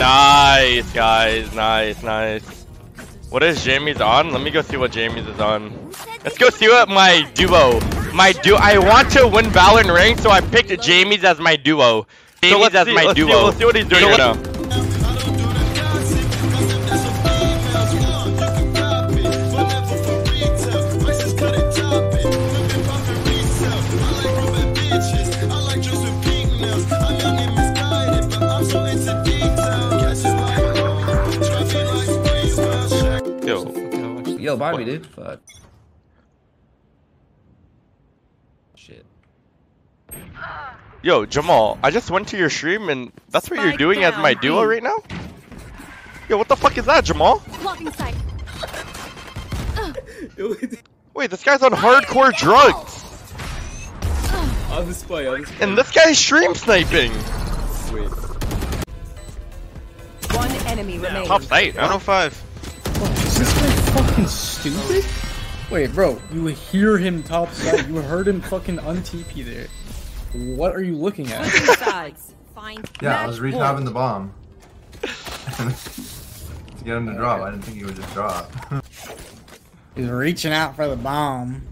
Nice, guys. Nice, nice. What is Jamie's on? Let me go see what Jamie's is on. Let's go see what my duo. I want to win Valorant ranked, so I picked Jamie's as my duo. Let's see what he's doing right now. Yo, buy me, dude. Fuck. Shit. Yo, Jamal, I just went to your stream and that's what you're doing as my duo right now? Yo, what the fuck is that, Jamal? Wait, this guy's on hardcore drugs. On display. And this guy's stream sniping. Sweet. One enemy remains. Top site, 105. Is this guy fucking stupid? Wait, bro, you hear him top side. You heard him fucking un-TP there. What are you looking at? Yeah, I was rehabbing the bomb. To get him to drop, I didn't think he would just drop. He's reaching out for the bomb.